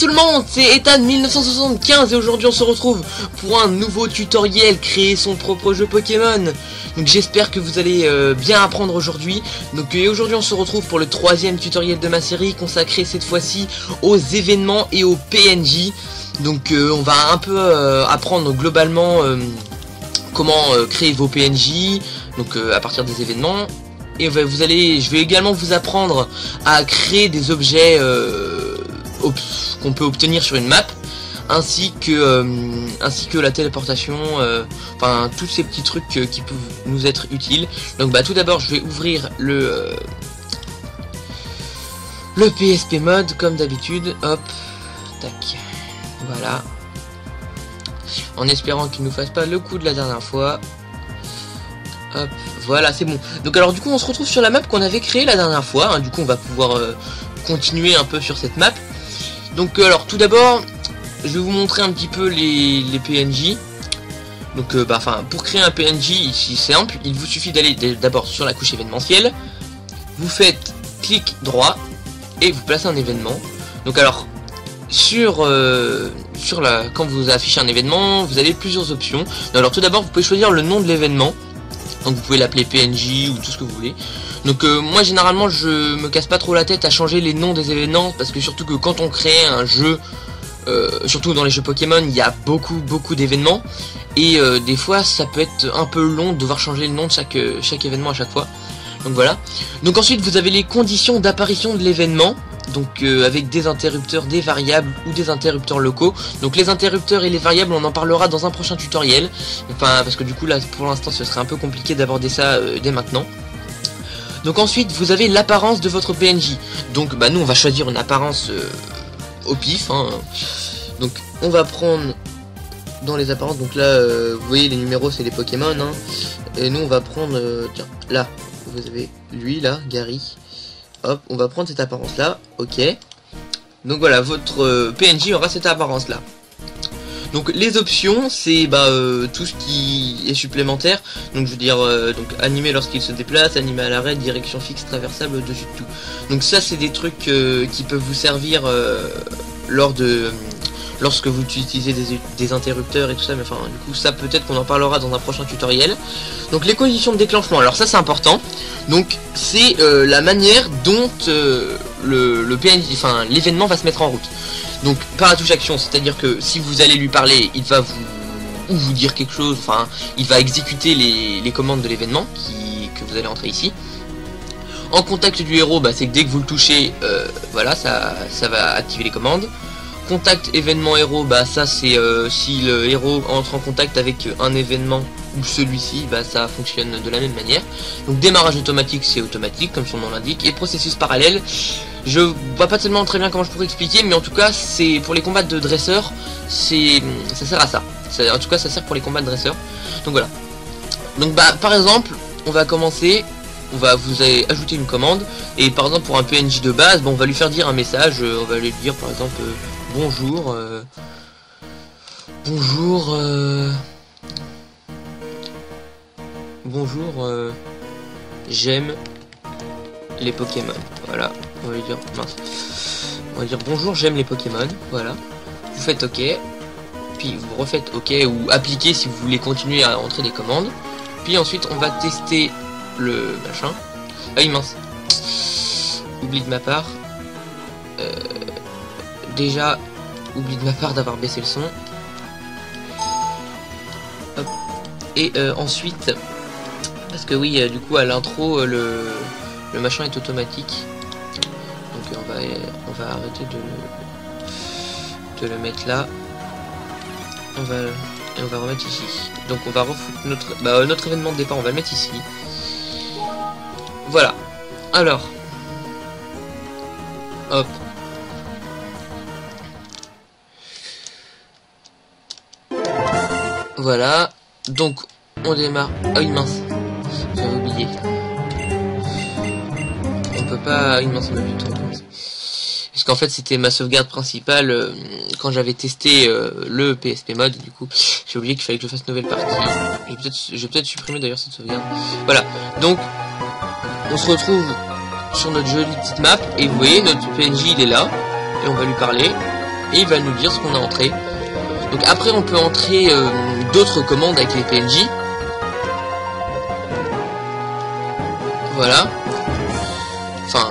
tout le monde, c'est Ethan 1975 et aujourd'hui on se retrouve pour un nouveau tutoriel, créer son propre jeu Pokémon. Donc j'espère que vous allez bien apprendre aujourd'hui. Donc aujourd'hui on se retrouve pour le troisième tutoriel de ma série consacré cette fois-ci aux événements et aux PNJ. Donc on va un peu apprendre globalement comment créer vos PNJ, donc à partir des événements. Et je vais également vous apprendre à créer des objets qu'on peut obtenir sur une map, ainsi que la téléportation, enfin tous ces petits trucs qui peuvent nous être utiles. Donc bah tout d'abord je vais ouvrir le PSP mode comme d'habitude. Hop, tac, voilà. En espérant qu'il nous fasse pas le coup de la dernière fois. Hop, voilà, c'est bon. Donc alors du coup on se retrouve sur la map qu'on avait créée la dernière fois, hein. Du coup on va pouvoir continuer un peu sur cette map. Donc alors tout d'abord je vais vous montrer un petit peu les PNJ. Donc pour créer un PNJ ici c'est simple. Il vous suffit d'aller d'abord sur la couche événementielle. Vous faites clic droit et vous placez un événement. Donc alors quand vous affichez un événement, vous avez plusieurs options. Donc, alors tout d'abord vous pouvez choisir le nom de l'événement. Donc vous pouvez l'appeler PNJ ou tout ce que vous voulez. Donc moi généralement je me casse pas trop la tête à changer les noms des événements. Parce que surtout que quand on crée un jeu, surtout dans les jeux Pokémon, il y a beaucoup d'événements. Et des fois ça peut être un peu long de devoir changer le nom de chaque événement à chaque fois. Donc voilà. Donc ensuite vous avez les conditions d'apparition de l'événement. Donc avec des interrupteurs, des variables ou des interrupteurs locaux. Donc les interrupteurs et les variables on en parlera dans un prochain tutoriel. Enfin parce que du coup là pour l'instant ce serait un peu compliqué d'aborder ça dès maintenant. Donc ensuite vous avez l'apparence de votre PNJ. Donc bah nous on va choisir une apparence au pif, hein. Donc on va prendre dans les apparences. Donc là vous voyez les numéros c'est les Pokémon, hein. Et nous on va prendre tiens là vous avez lui là, Gary. Hop, on va prendre cette apparence là, ok. Donc voilà, votre PNJ aura cette apparence là. Donc les options, c'est tout ce qui est supplémentaire. Donc je veux dire, animé lorsqu'il se déplace, animé à l'arrêt, direction fixe, traversable au-dessus de tout. Donc ça c'est des trucs qui peuvent vous servir lorsque vous utilisez des interrupteurs et tout ça. Mais enfin du coup ça peut-être qu'on en parlera dans un prochain tutoriel. Donc les conditions de déclenchement, alors ça c'est important. Donc c'est la manière dont le PNJ, enfin l'événement va se mettre en route. Donc par la touche action, c'est à dire que si vous allez lui parler, il va vous dire quelque chose. Enfin il va exécuter les commandes de l'événement que vous allez entrer ici. En contact du héros, c'est que dès que vous le touchez, voilà ça va activer les commandes. Contact événement héros, ça c'est si le héros entre en contact avec un événement ou celui-ci, ça fonctionne de la même manière. Donc démarrage automatique, c'est automatique comme son nom l'indique. Et processus parallèle, je vois pas tellement très bien comment je pourrais expliquer, mais en tout cas c'est pour les combats de dresseurs, ça sert à ça. En tout cas ça sert pour les combats de dresseurs. Donc voilà. Donc par exemple, on va commencer. On va vous ajouter une commande et par exemple pour un PNJ de base, on va lui faire dire un message, on va lui dire par exemple bonjour, bonjour, j'aime les Pokémon. Voilà, on va lui dire mince. On va dire bonjour, j'aime les Pokémon. Voilà, vous faites OK, puis vous refaites OK ou appliquez si vous voulez continuer à entrer des commandes. Puis ensuite on va tester le machin. Ah mince, oublie de ma part d'avoir baissé le son. Hop. Et ensuite, parce que oui du coup à l'intro le machin est automatique, donc on va arrêter de le mettre là. On va remettre ici. Donc on va refoutre notre événement de départ, on va le mettre ici. Voilà. Alors. Hop. Voilà. Donc, on démarre. Ah oui, mince. J'avais oublié. On peut pas... Une mince, on a vu trop. Parce qu'en fait, c'était ma sauvegarde principale quand j'avais testé le PSP mode. Du coup, j'ai oublié qu'il fallait que je fasse une nouvelle partie. Je vais peut-être supprimer d'ailleurs cette sauvegarde. Voilà. Donc... on se retrouve sur notre jolie petite map et vous voyez notre PNJ il est là et on va lui parler. et il va nous dire ce qu'on a entré. Donc après on peut entrer d'autres commandes avec les PNJ. Voilà. Enfin,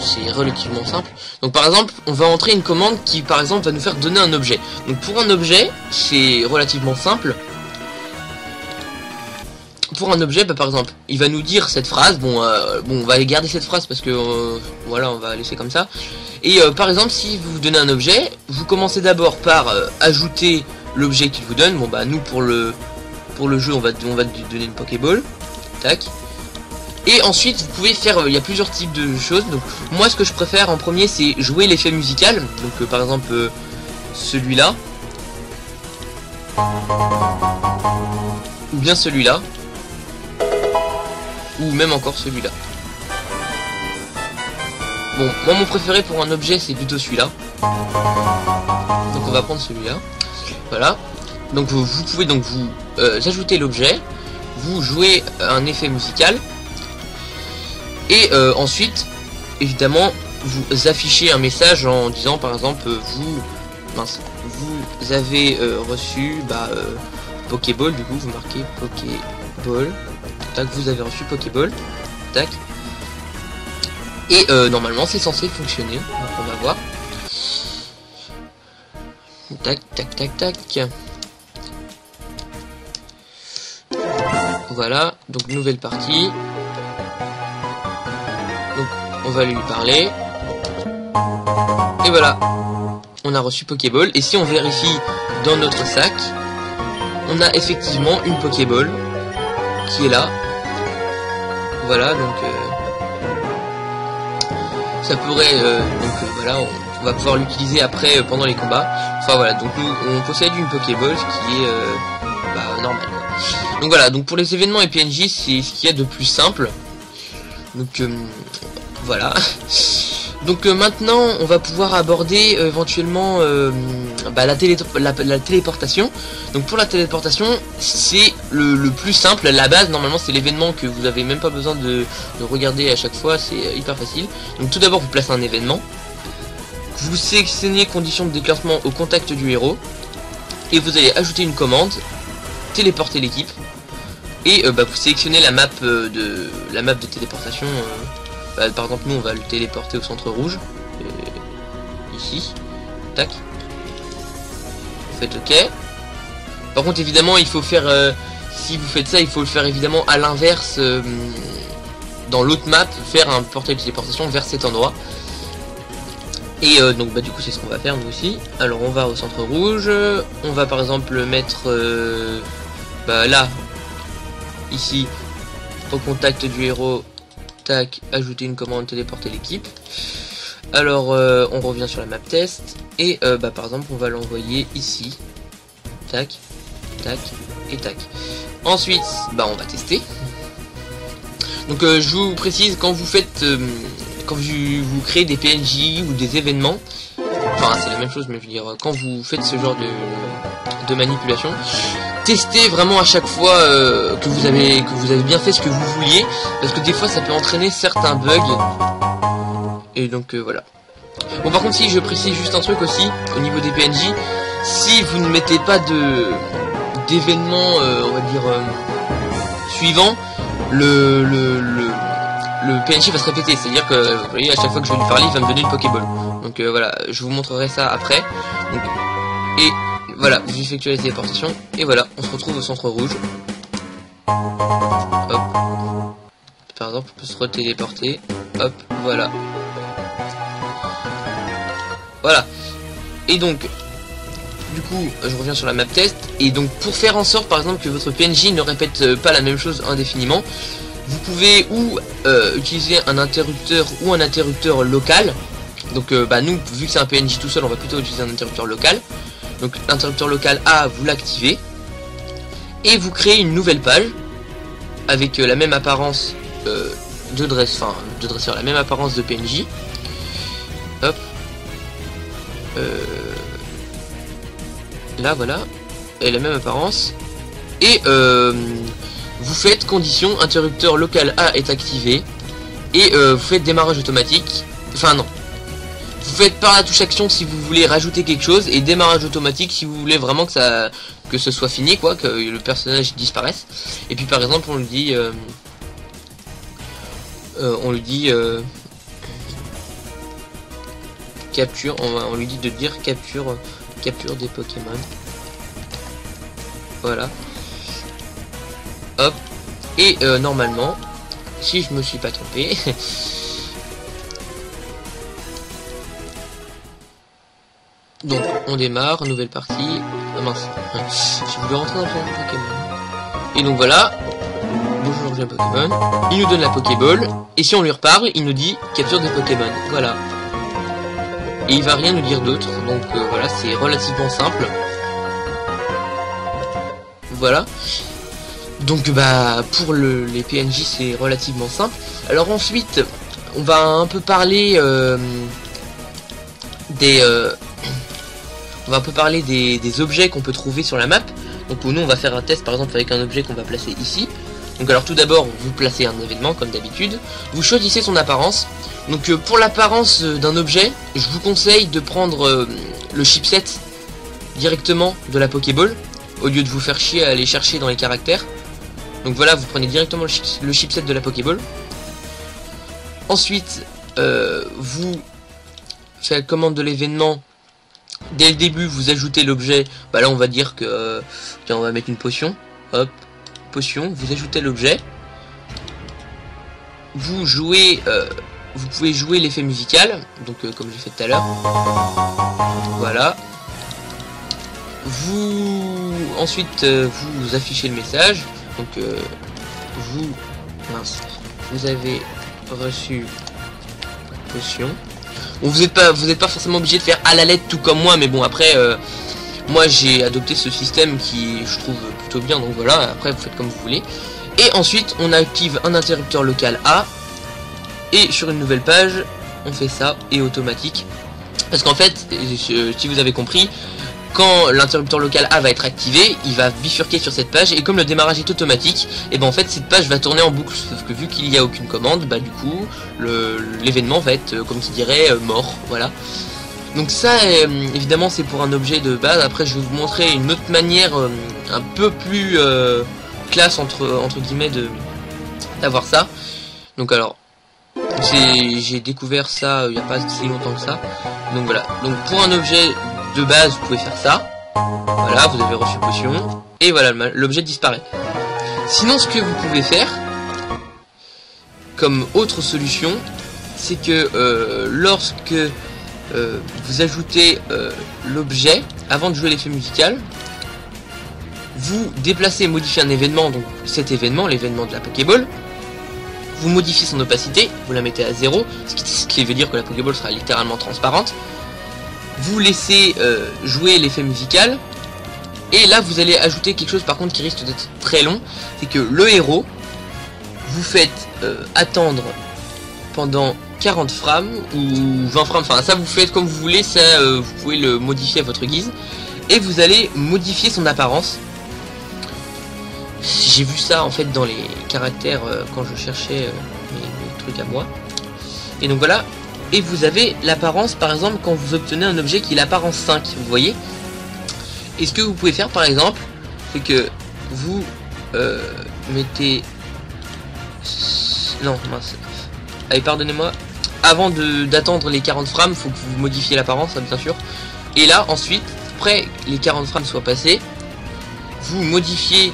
c'est relativement simple. Donc par exemple, on va entrer une commande qui par exemple va nous faire donner un objet. Donc pour un objet, c'est relativement simple. Pour un objet, bah, par exemple, il va nous dire cette phrase. Bon, on va garder cette phrase parce que voilà, on va laisser comme ça. Et par exemple, si vous donnez un objet, vous commencez d'abord par ajouter l'objet qu'il vous donne. Bon bah nous pour le jeu, on va donner une Pokéball. Tac. Et ensuite, vous pouvez faire, il y a plusieurs types de choses. Donc moi, ce que je préfère en premier, c'est jouer l'effet musical. Donc par exemple, celui-là. Ou bien celui-là. Ou même encore celui-là. Bon, moi mon préféré pour un objet, c'est plutôt celui-là. Donc on va prendre celui-là. Voilà. Donc vous pouvez donc vous ajouter l'objet. Vous jouez un effet musical. Et ensuite, évidemment, vous affichez un message en disant par exemple vous avez reçu Pokéball, du coup vous marquez Pokéball. Tac, vous avez reçu Pokéball. Tac. Et normalement c'est censé fonctionner. Donc on va voir. Tac, tac, tac, tac. Voilà, donc nouvelle partie. Donc on va lui parler. Et voilà. On a reçu Pokéball. Et si on vérifie dans notre sac, on a effectivement une Pokéball qui est là. Voilà, donc ça pourrait voilà, on va pouvoir l'utiliser après pendant les combats. Enfin voilà, donc nous on possède une Pokéball, ce qui est normal. Donc voilà, donc pour les événements et PNJ, c'est ce qu'il y a de plus simple. Donc voilà. Donc maintenant on va pouvoir aborder éventuellement la téléportation. Donc pour la téléportation, c'est le plus simple, la base. Normalement c'est l'événement que vous n'avez même pas besoin de regarder à chaque fois, c'est hyper facile. Donc tout d'abord vous placez un événement, vous sélectionnez conditions de déclenchement au contact du héros, et vous allez ajouter une commande, téléporter l'équipe, et vous sélectionnez la map de téléportation. Par exemple, nous on va le téléporter au centre rouge, ici, tac, vous faites OK. Par contre évidemment il faut faire, si vous faites ça, il faut le faire évidemment à l'inverse, dans l'autre map, faire un portail de téléportation vers cet endroit. Et donc du coup c'est ce qu'on va faire nous aussi. Alors on va au centre rouge, on va par exemple mettre là, ici, au contact du héros. Tac, ajouter une commande, téléporter l'équipe. Alors on revient sur la map test. Et par exemple on va l'envoyer ici. Tac, tac et tac. Ensuite on va tester. Donc je vous précise, quand vous faites quand vous créez des PNJ ou des événements, enfin c'est la même chose, mais je veux dire, quand vous faites ce genre de manipulation, testez vraiment à chaque fois que vous avez bien fait ce que vous vouliez, parce que des fois ça peut entraîner certains bugs. Et donc voilà. Bon, par contre, si je précise juste un truc aussi au niveau des PNJ, si vous ne mettez pas d'événements on va dire suivant, le PNJ va se répéter, c'est-à-dire que vous voyez, à chaque fois que je vais lui parler, il va me donner une Pokéball. Donc voilà, je vous montrerai ça après. Donc, et voilà, vous effectuez la téléportation, et voilà, on se retrouve au centre rouge. Hop. Par exemple, on peut se re-téléporter. Hop, voilà. Voilà. Et donc, du coup, je reviens sur la map test. Et donc, pour faire en sorte, par exemple, que votre PNJ ne répète pas la même chose indéfiniment, vous pouvez ou utiliser un interrupteur ou un interrupteur local. Donc nous, vu que c'est un PNJ tout seul, on va plutôt utiliser un interrupteur local. Donc l'interrupteur local A, vous l'activez. Et vous créez une nouvelle page avec la même apparence de dresseur, la même apparence de PNJ. Hop. Là voilà. Et la même apparence. Et vous faites condition interrupteur local A est activé. Et vous faites démarrage automatique. Enfin non. Vous faites par la touche action si vous voulez rajouter quelque chose, et démarrage automatique si vous voulez vraiment que ça, que ce soit fini, quoi, que le personnage disparaisse. Et puis par exemple on lui dit capture, on lui dit de dire capture des Pokémon. Voilà. Hop. Et normalement, si je me suis pas trompé. Donc on démarre, nouvelle partie. Ah mince. Je voulais rentrer dans le Pokémon. Et donc voilà. Bonjour, j'ai un Pokémon. Il nous donne la Pokéball. Et si on lui reparle, il nous dit capture des Pokémon. Voilà. Et il va rien nous dire d'autre. Donc voilà, c'est relativement simple. Voilà. Donc bah pour les PNJ c'est relativement simple. Alors ensuite on va un peu parler des objets qu'on peut trouver sur la map. Donc nous on va faire un test par exemple avec un objet qu'on va placer ici. Donc alors tout d'abord vous placez un événement comme d'habitude. Vous choisissez son apparence. Donc pour l'apparence d'un objet, je vous conseille de prendre le chipset directement de la Pokéball, au lieu de vous faire chier à aller chercher dans les caractères. Donc voilà, vous prenez directement le chipset de la Pokéball. Ensuite, vous faites la commande de l'événement. Dès le début, vous ajoutez l'objet. Bah là, on va dire que... tiens, on va mettre une potion. Hop, potion. Vous ajoutez l'objet. Vous jouez... vous pouvez jouer l'effet musical. Donc, comme j'ai fait tout à l'heure. Voilà. Vous... Ensuite, vous affichez le message. Donc, vous avez reçu potion. Bon, vous n'êtes pas forcément obligé de faire à la lettre tout comme moi, mais bon, après, moi j'ai adopté ce système qui je trouve plutôt bien, donc voilà, après vous faites comme vous voulez. Et ensuite, on active un interrupteur local A, et sur une nouvelle page, on fait ça, et automatique. Parce qu'en fait, si vous avez compris, quand l'interrupteur local A va être activé, il va bifurquer sur cette page, et comme le démarrage est automatique, et ben en fait cette page va tourner en boucle, sauf que vu qu'il n'y a aucune commande, bah du coup l'événement va être, comme qui dirait, mort, voilà. Donc ça, évidemment, c'est pour un objet de base. Après je vais vous montrer une autre manière un peu plus classe entre guillemets d'avoir ça. Donc alors j'ai découvert ça il n'y a pas si longtemps que ça. Donc voilà, donc pour un objet de base, vous pouvez faire ça. Voilà, vous avez reçu potion. Et voilà, l'objet disparaît. Sinon, ce que vous pouvez faire, comme autre solution, c'est que lorsque vous ajoutez l'objet, avant de jouer l'effet musical, vous déplacez et modifiez un événement. Donc cet événement, l'événement de la Pokéball, vous modifiez son opacité, vous la mettez à 0, ce qui veut dire que la Pokéball sera littéralement transparente. Vous laissez jouer l'effet musical, et là vous allez ajouter quelque chose par contre qui risque d'être très long, c'est que le héros, vous faites attendre pendant 40 frames ou 20 frames, enfin ça vous faites comme vous voulez, ça vous pouvez le modifier à votre guise, et vous allez modifier son apparence. J'ai vu ça en fait dans les caractères quand je cherchais mes trucs à moi, et donc voilà. Et vous avez l'apparence, par exemple, quand vous obtenez un objet qui est l'apparence 5, vous voyez. Et ce que vous pouvez faire, par exemple, c'est que vous mettez... Non, mince. Allez, pardonnez-moi. Avant d'attendre les 40 frames, il faut que vous modifiez l'apparence, bien sûr. Et là, ensuite, après que les 40 frames soient passés, vous modifiez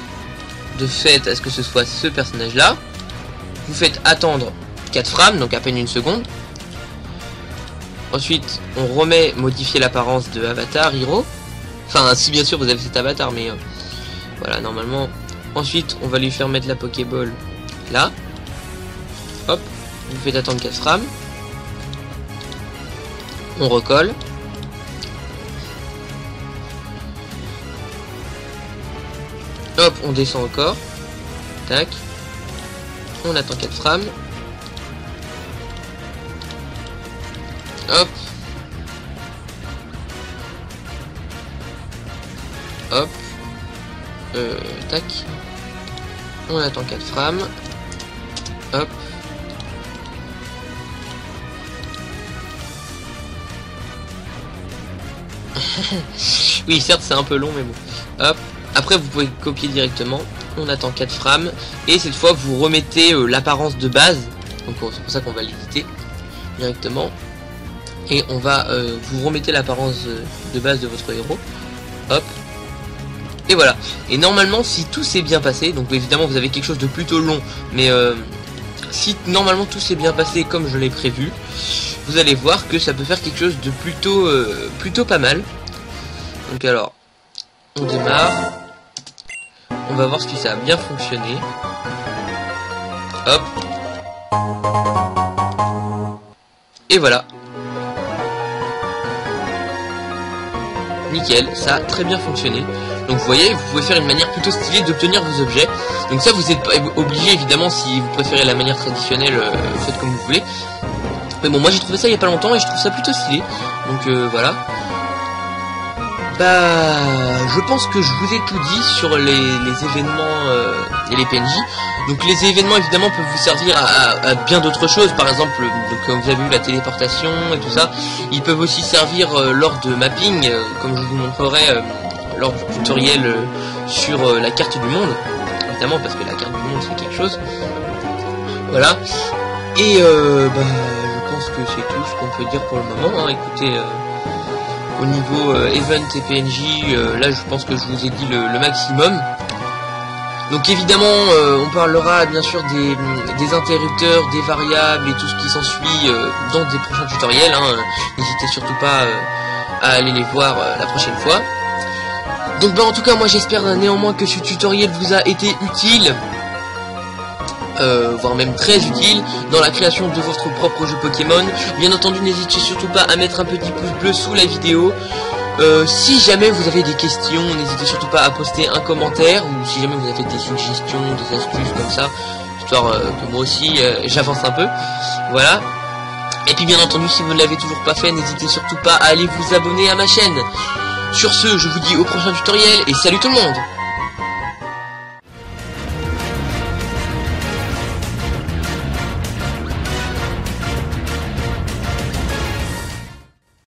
de fait à ce que ce soit ce personnage-là. Vous faites attendre 4 frames, donc à peine une seconde. Ensuite, on remet modifier l'apparence de Avatar Hero. Enfin, si bien sûr vous avez cet avatar, mais voilà, normalement. Ensuite, on va lui faire mettre la Pokéball là. Hop, vous faites attendre 4 frames. On recolle. Hop, on descend encore. Tac. On attend 4 frames. Hop. Hop. Tac. On attend 4 frames. Hop. Oui, certes, c'est un peu long, mais bon. Hop. Après, vous pouvez copier directement. On attend 4 frames. Et cette fois, vous remettez l'apparence de base. Donc, c'est pour ça qu'on va l'éditer directement. Et on va vous remettez l'apparence de base de votre héros. Hop. Et voilà. Et normalement, si tout s'est bien passé, donc évidemment, vous avez quelque chose de plutôt long, mais si normalement tout s'est bien passé comme je l'ai prévu, vous allez voir que ça peut faire quelque chose de plutôt, plutôt pas mal. Donc alors, on démarre. On va voir si ça a bien fonctionné. Hop. Et voilà. Nickel, ça a très bien fonctionné. Donc vous voyez, vous pouvez faire une manière plutôt stylée d'obtenir vos objets. Donc ça, vous n'êtes pas obligé, évidemment, si vous préférez la manière traditionnelle, faites comme vous voulez. Mais bon, moi j'ai trouvé ça il n'y a pas longtemps et je trouve ça plutôt stylé. Donc voilà. Bah, je pense que je vous ai tout dit sur les événements et les PNJ. Donc les événements, évidemment, peuvent vous servir à bien d'autres choses. Par exemple, donc, comme vous avez vu, la téléportation et tout ça. Ils peuvent aussi servir lors de mapping, comme je vous montrerai lors du tutoriel sur la carte du monde. Évidemment, parce que la carte du monde, c'est quelque chose. Voilà. Et bah, je pense que c'est tout ce qu'on peut dire pour le moment. Hein. Écoutez... au niveau event et PNJ, là je pense que je vous ai dit le maximum. Donc évidemment, on parlera bien sûr des interrupteurs, des variables et tout ce qui s'ensuit dans des prochains tutoriels. N'hésitez surtout pas à aller les voir la prochaine fois. Donc bah, en tout cas, moi j'espère néanmoins que ce tutoriel vous a été utile. Voire même très utile dans la création de votre propre jeu Pokémon. Bien entendu, n'hésitez surtout pas à mettre un petit pouce bleu sous la vidéo. Si jamais vous avez des questions, n'hésitez surtout pas à poster un commentaire, ou si jamais vous avez des suggestions, des astuces comme ça, histoire que moi aussi j'avance un peu. Voilà. Et puis bien entendu, si vous ne l'avez toujours pas fait, n'hésitez surtout pas à aller vous abonner à ma chaîne. Sur ce, je vous dis au prochain tutoriel et salut tout le monde.